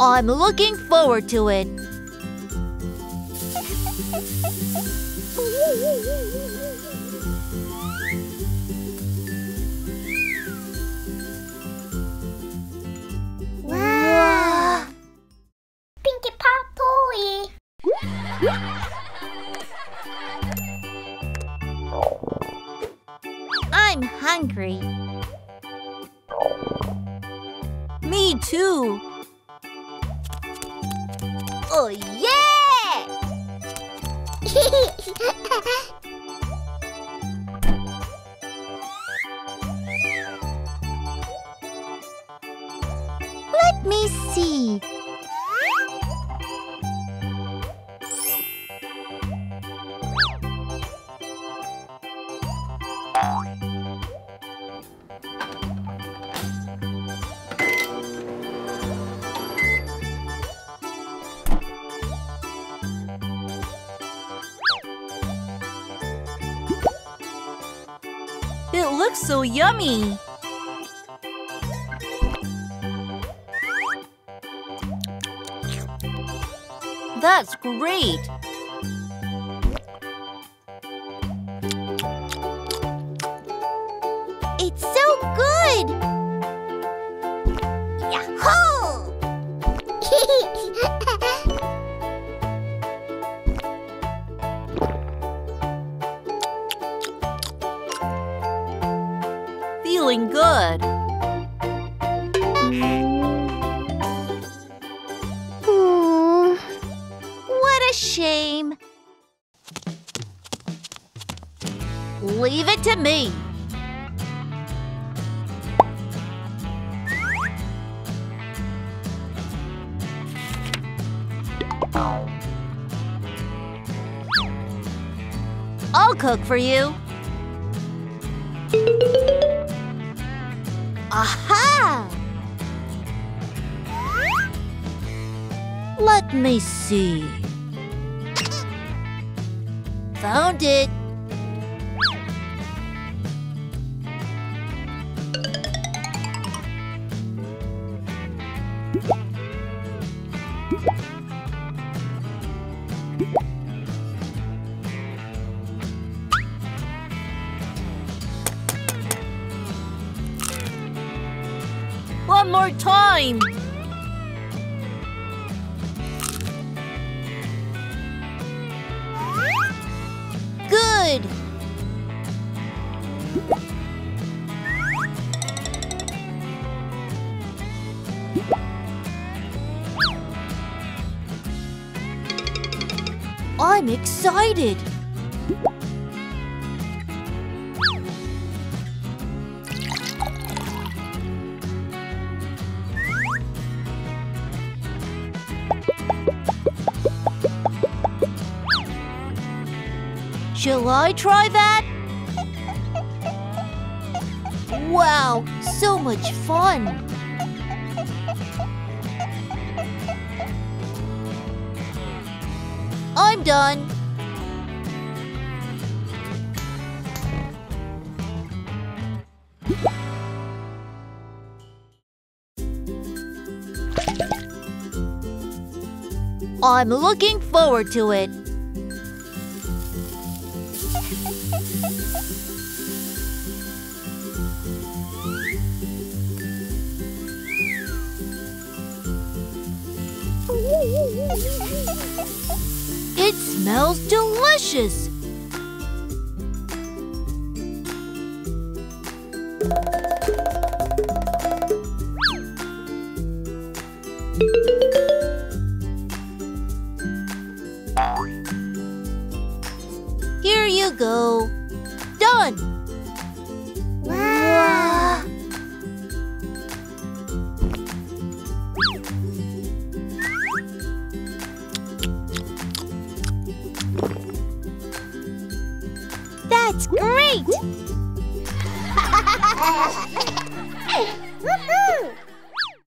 I'm looking forward to it. Wow! Pinky Pop Toy! I'm hungry. Me too. Oh yeah! Let me see. It looks so yummy! That's great! It's so good! Yahoo! Feeling good. What a shame. Leave it to me. I'll cook for you. Aha! Let me see. Found it. One more time! Good! I'm excited! Shall I try that? Wow, so much fun! I'm done! I'm looking forward to it! It smells delicious! Here you go! Done! Wow! That's great!